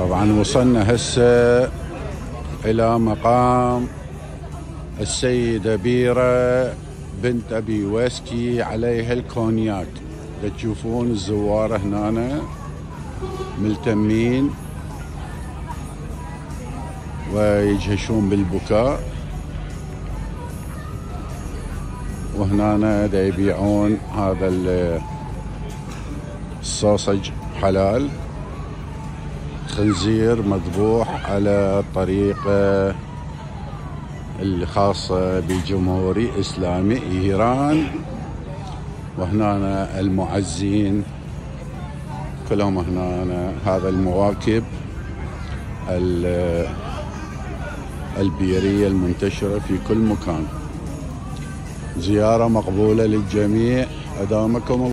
طبعا وصلنا هسه إلى مقام السيدة بيرة بنت أبي ويسكي عليها الكونياك. تشوفون الزوار هنا ملتمين ويجهشون بالبكاء، وهنا دا يبيعون هذا الصوصج حلال، خنزير مذبوح على الطريقة الخاصة بجمهوري إسلامي إيران. وهنا المعزين كلهم هنا، هذا المواكب البيرية المنتشرة في كل مكان. زيارة مقبولة للجميع، أدامكم الله.